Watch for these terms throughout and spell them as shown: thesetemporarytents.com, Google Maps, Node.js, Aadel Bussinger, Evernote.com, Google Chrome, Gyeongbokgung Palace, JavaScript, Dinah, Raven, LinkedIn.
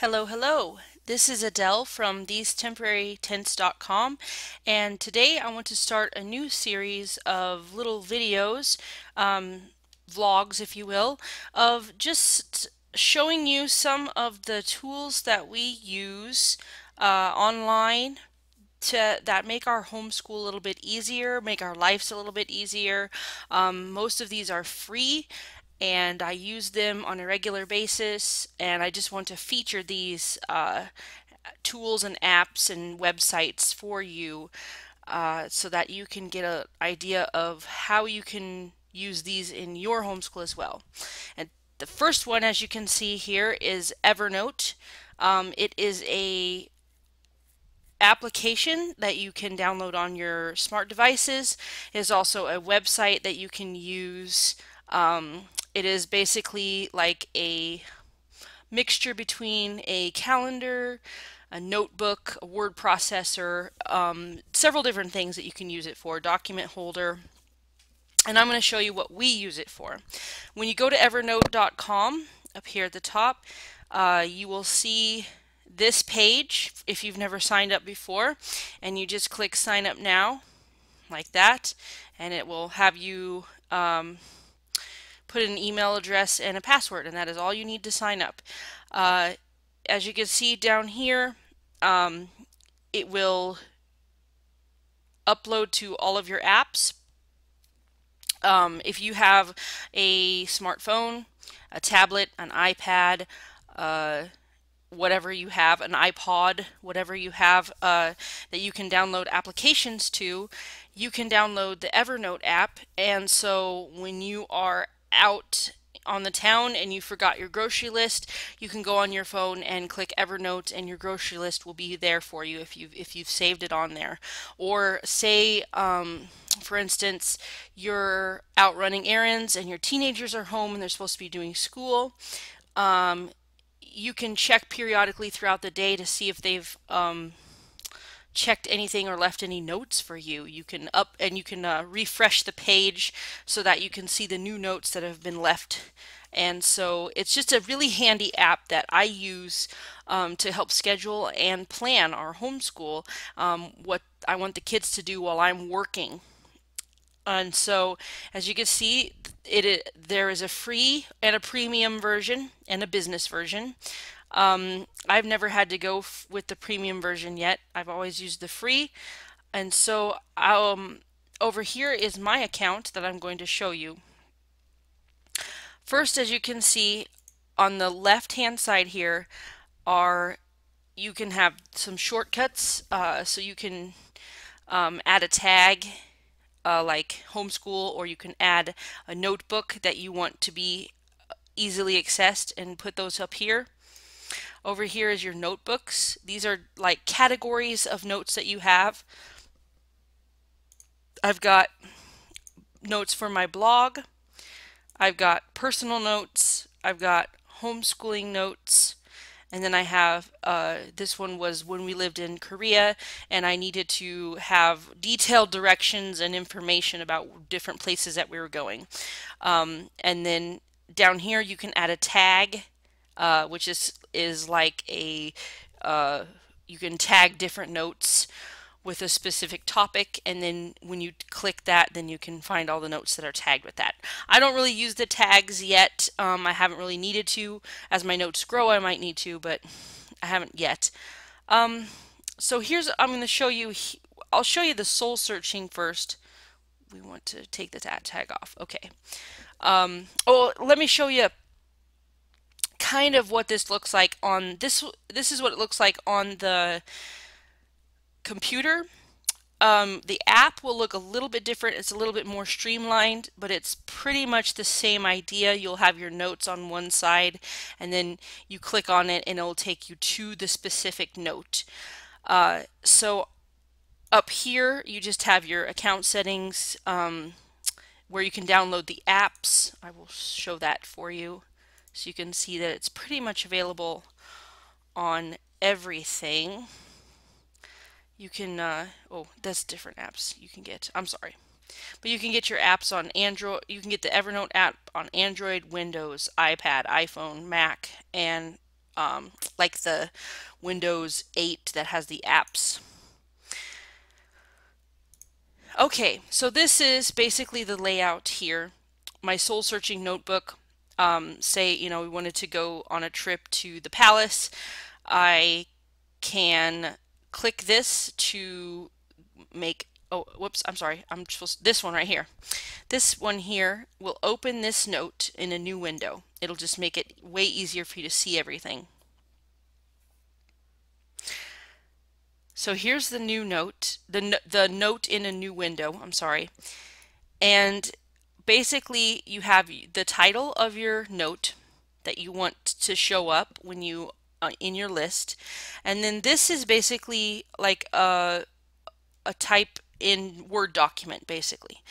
Hello, hello. This is Aadel from thesetemporarytents.com, and today I want to start a new series of little videos, vlogs if you will, of just showing you some of the tools that we use online that make our homeschool a little bit easier, make our lives a little bit easier. Most of these are free, and I use them on a regular basis, and I just want to feature these tools and apps and websites for you so that you can get an idea of how you can use these in your homeschool as well. And the first one, as you can see here, is Evernote. It is a application that you can download on your smart devices. It is also a website that you can use. It is basically like a mixture between a calendar, a notebook, a word processor, several different things that you can use it for, document holder. And I'm going to show you what we use it for. When you go to Evernote.com, up here at the top, you will see this page if you've never signed up before, and you just click sign up now, like that, and it will have you put an email address and a password, and that is all you need to sign up. As you can see down here, it will upload to all of your apps. If you have a smartphone, a tablet, an iPad, whatever you have, an iPod, whatever you have that you can download applications to, you can download the Evernote app. And so when you are out on the town and you forgot your grocery list, you can go on your phone and click Evernote, and your grocery list will be there for you if you've saved it on there. Or say, for instance, you're out running errands and your teenagers are home and they're supposed to be doing school. You can check periodically throughout the day to see if they've checked anything or left any notes for you. You can refresh the page so that you can see the new notes that have been left. And so it's just a really handy app that I use to help schedule and plan our homeschool, what I want the kids to do while I'm working. And so as you can see, there is a free and a premium version and a business version. I've never had to go with the premium version yet. I've always used the free. And so over here is my account that I'm going to show you. First, as you can see on the left hand side here, you can have some shortcuts, so you can add a tag like homeschool, or you can add a notebook that you want to be easily accessed and put those up here. Over here is your notebooks. These are like categories of notes that you have. I've got notes for my blog. I've got personal notes. I've got homeschooling notes. And then I have, this one was when we lived in Korea and I needed to have detailed directions and information about different places that we were going. And then down here you can add a tag, which is like a, you can tag different notes with a specific topic, and then when you click that, then you can find all the notes that are tagged with that. I don't really use the tags yet. I haven't really needed to. As my notes grow, I might need to, but I haven't yet. So here's, I'm going to show you, I'll show you the soul searching first. We want to take the tag off. Okay. Oh, let me show you kind of what this looks like on this. This is what it looks like on the computer. The app will look a little bit different. It's a little bit more streamlined, but it's pretty much the same idea. You'll have your notes on one side, and then you click on it and it'll take you to the specific note. So up here you just have your account settings, where you can download the apps. I will show that for you. So you can see that it's pretty much available on everything. You can, oh, that's different apps you can get. I'm sorry. But you can get your apps on Android. You can get the Evernote app on Android, Windows, iPad, iPhone, Mac, and like the Windows 8 that has the apps. Okay, so this is basically the layout here. My soul searching notebook. Say, you know, we wanted to go on a trip to the palace. I can click this to make, oh, whoops, I'm sorry. I'm supposed to, this one right here. This one here will open this note in a new window. It'll just make it way easier for you to see everything. So here's the new note, the note in a new window, I'm sorry. And basically you have the title of your note that you want to show up when you in your list. And then this is basically like a type in Word document, basically.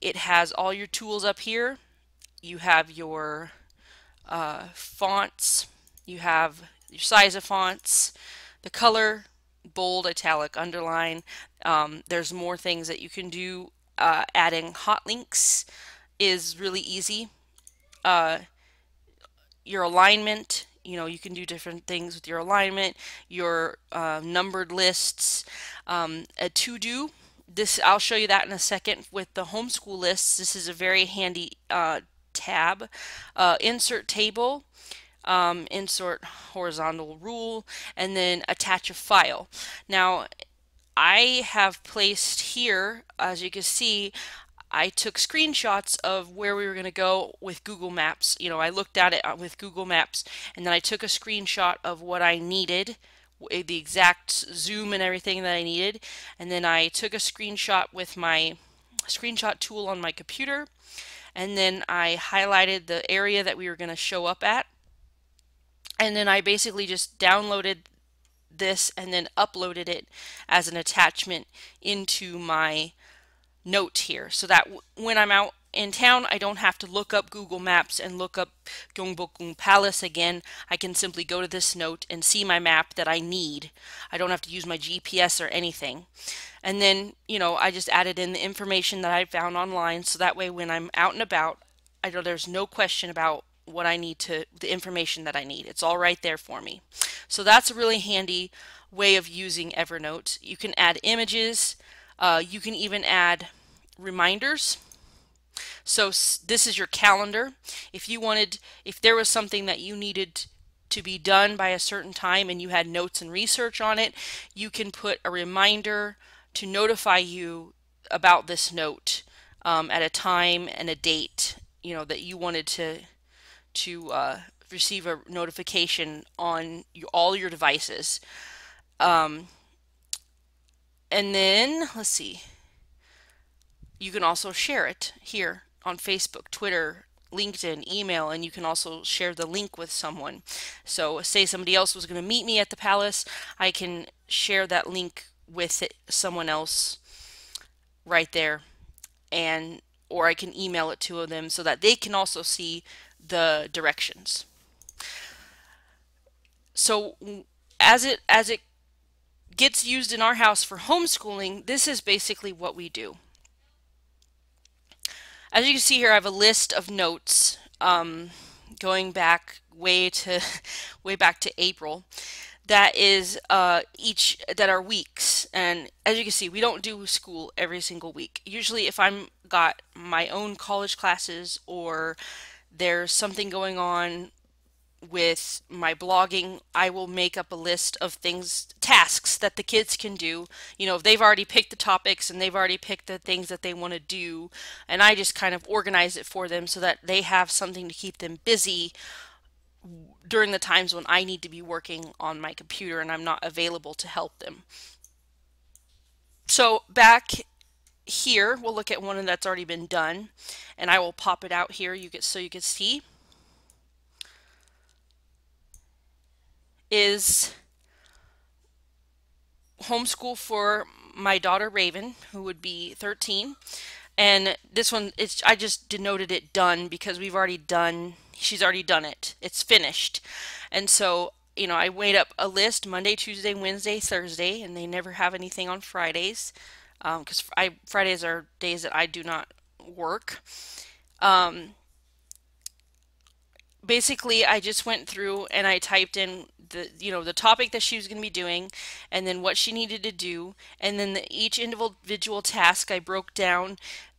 It has all your tools up here. You have your fonts, you have your size of fonts, the color, bold, italic, underline. There's more things that you can do. Adding hot links is really easy. Your alignment, you know, you can do different things with your alignment, your numbered lists, a to-do. This, I'll show you that in a second with the homeschool lists. This is a very handy tab. Insert table, insert horizontal rule, and then attach a file. Now, I have placed here, as you can see, I took screenshots of where we were going to go with Google Maps. You know, I looked at it with Google Maps, and then I took a screenshot of what I needed, the exact zoom and everything that I needed, and then I took a screenshot with my screenshot tool on my computer, and then I highlighted the area that we were going to show up at, and then I basically just downloaded this and then uploaded it as an attachment into my note here, so that when I'm out in town, I don't have to look up Google Maps and look up Gyeongbokgung Palace again. I can simply go to this note and see my map that I need. I don't have to use my GPS or anything. And then, you know, I just added in the information that I found online, so that way when I'm out and about, I know there's no question about what I need to, the information that I need. It's all right there for me. So that's a really handy way of using Evernote. You can add images. You can even add reminders. So this is your calendar. If you wanted, if there was something that you needed to be done by a certain time and you had notes and research on it, you can put a reminder to notify you about this note at a time and a date, you know, that you wanted to receive a notification on all your devices. And then, let's see, you can also share it here on Facebook, Twitter, LinkedIn, email, and you can also share the link with someone. So say somebody else was going to meet me at the palace, I can share that link with someone else right there, and or I can email it to them so that they can also see the directions. So as it gets used in our house for homeschooling, this is basically what we do. As you can see here, I have a list of notes going back way back to April. That is each that are weeks, and as you can see, we don't do school every single week. Usually, if I'm got my own college classes or there's something going on with my blogging, I will make up a list of things, tasks that the kids can do. You know, if they've already picked the topics and they've already picked the things that they want to do, and I just kind of organize it for them so that they have something to keep them busy during the times when I need to be working on my computer and I'm not available to help them. So back here, we'll look at one that's already been done, and I will pop it out here so you can see. Is homeschool for my daughter Raven, who would be 13, and this one, I just denoted it done because she's already done it. It's finished. And so, you know, I made up a list Monday, Tuesday, Wednesday, Thursday, and they never have anything on Fridays because Fridays are days that I do not work. basically I just went through and I typed in the, you know, the topic that she was going to be doing, and then what she needed to do, and then the, each individual task I broke down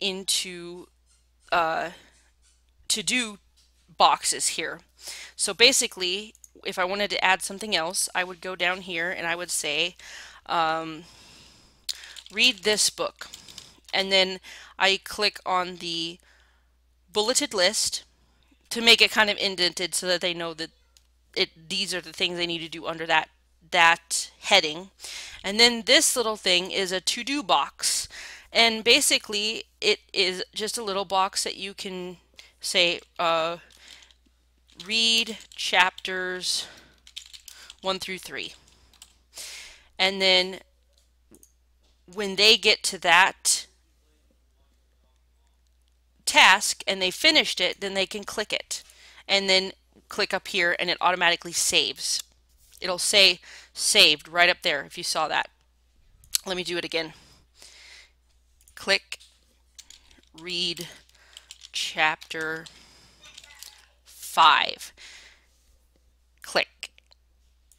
into to do boxes here. So basically, if I wanted to add something else, I would go down here and I would say, read this book, and then I click on the bulleted list to make it kind of indented so that they know that these are the things they need to do under that heading. And then this little thing is a to-do box, and basically it is just a little box that you can say, read chapters 1 through 3, and then when they get to that task and they finished it, then they can click it and then click up here, and it automatically saves. It'll say saved right up there if you saw that. Let me do it again. Click read chapter 5.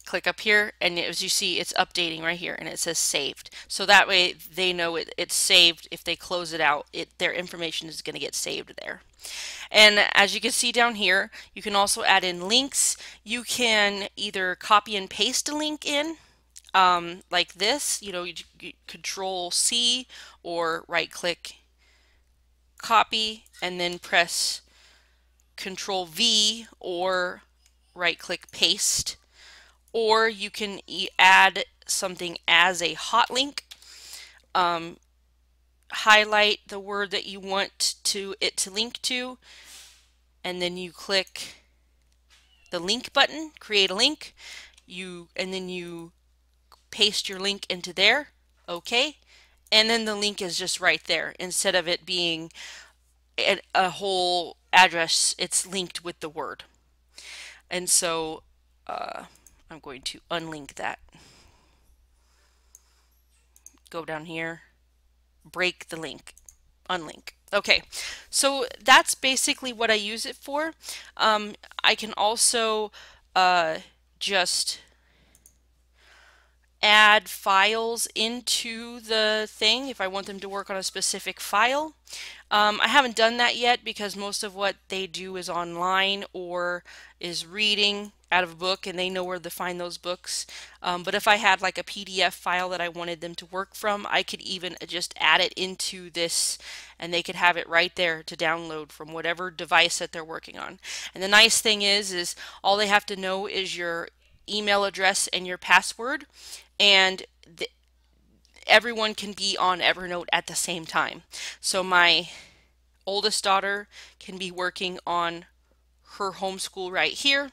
Click up here, and as you see, it's updating right here, and it says saved. So that way they know it's saved. If they close it out, their information is going to get saved there. And as you can see down here, you can also add in links. You can either copy and paste a link in, like this, you know, you Control C, or right click, copy, and then press Control V, or right click paste. Or you can add something as a hot link, highlight the word that you want it to link to, and then you click the link button, create a link, and then you paste your link into there, okay, and then the link is just right there. Instead of it being a whole address, it's linked with the word. And so I'm going to unlink that. Go down here, break the link, unlink. Okay, so that's basically what I use it for. I can also just add files into the thing if I want them to work on a specific file. I haven't done that yet because most of what they do is online or is reading out of a book, and they know where to find those books. But if I had like a PDF file that I wanted them to work from, I could even just add it into this, and they could have it right there to download from whatever device that they're working on. And the nice thing is all they have to know is your email address and your password, and everyone can be on Evernote at the same time. So my oldest daughter can be working on her homeschool right here,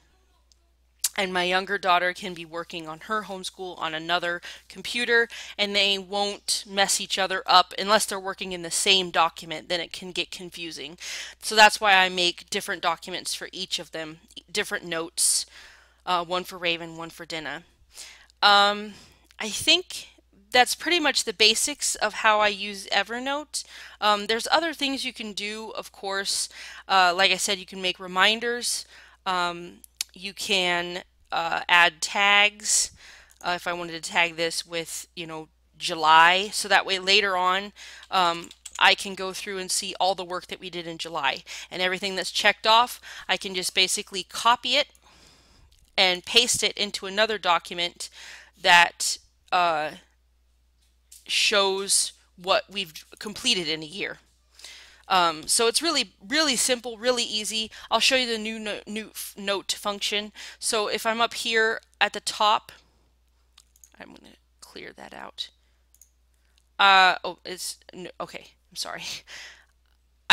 and my younger daughter can be working on her homeschool on another computer, and they won't mess each other up unless they're working in the same document. Then it can get confusing. So that's why I make different documents for each of them, different notes, one for Raven, one for Dinah. I think that's pretty much the basics of how I use Evernote. There's other things you can do, of course. Like I said, you can make reminders. You can add tags, if I wanted to tag this with, you know, July, so that way later on I can go through and see all the work that we did in July, and everything that's checked off I can just basically copy it and paste it into another document that shows what we've completed in a year. So it's really simple, really easy. I'll show you the new note function. So if I'm up here at the top, I'm going to clear that out. Oh, it's okay. I'm sorry.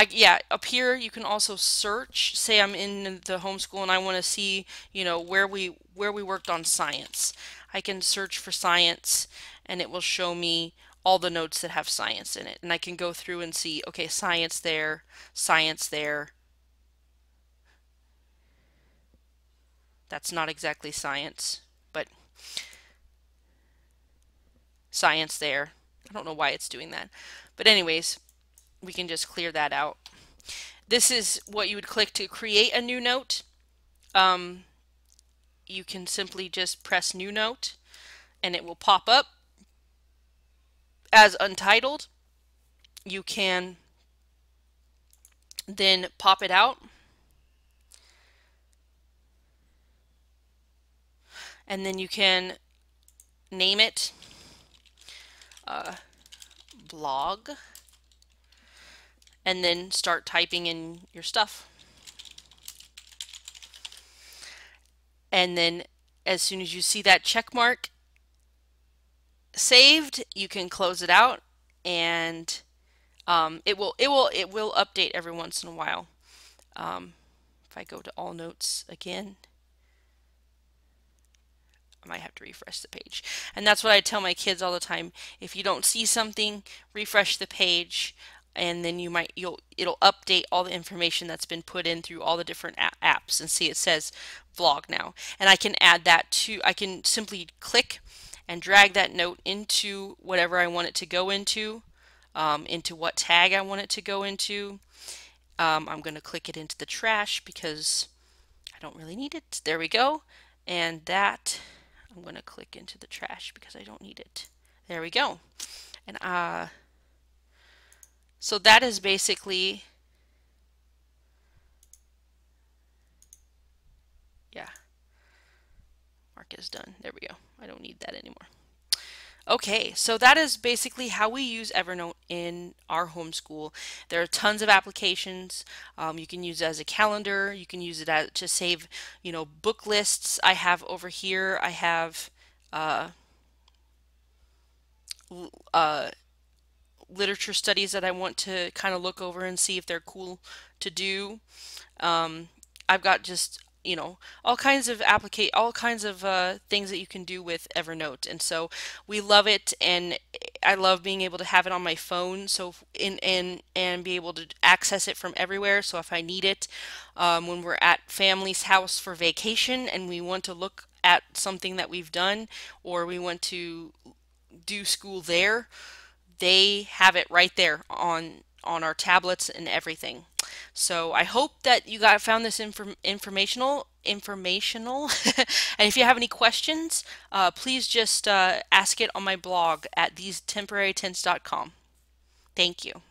Yeah, up here you can also search. Say I'm in the homeschool and I want to see, you know, where we worked on science. I can search for science, and it will show me all the notes that have science in it, and I can go through and see, okay, science there, that's not exactly science, but science there. I don't know why it's doing that, but anyways, we can just clear that out. This is what you would click to create a new note, you can simply just press New Note and it will pop up as untitled. You can then pop it out and then you can name it blog and then start typing in your stuff. And then as soon as you see that check mark saved, you can close it out, and it will update every once in a while. If I go to all notes again, I might have to refresh the page. And that's what I tell my kids all the time. If you don't see something, refresh the page, and then it'll update all the information that's been put in through all the different apps. And see, it says blog now. And I can add that to, I can simply click and drag that note into whatever I want it to go into what tag I want it to go into. I'm going to click it into the trash because I don't really need it. There we go. And that, I'm going to click into the trash because I don't need it. There we go. And so that is basically, yeah, mark is done. There we go. I don't need that anymore. Okay, so that is basically how we use Evernote in our homeschool. There are tons of applications. You can use it as a calendar. You can use it as, to save, you know, book lists. I have over here, I have literature studies that I want to kind of look over and see if they're cool to do. I've got just, you know, all kinds of things that you can do with Evernote. And so we love it, and I love being able to have it on my phone, so and be able to access it from everywhere. So if I need it, when we're at family's house for vacation and we want to look at something that we've done, or we want to do school there, they have it right there on our tablets and everything. So I hope that you found this informational. And if you have any questions, please just ask it on my blog at thesetemporarytents.com. Thank you.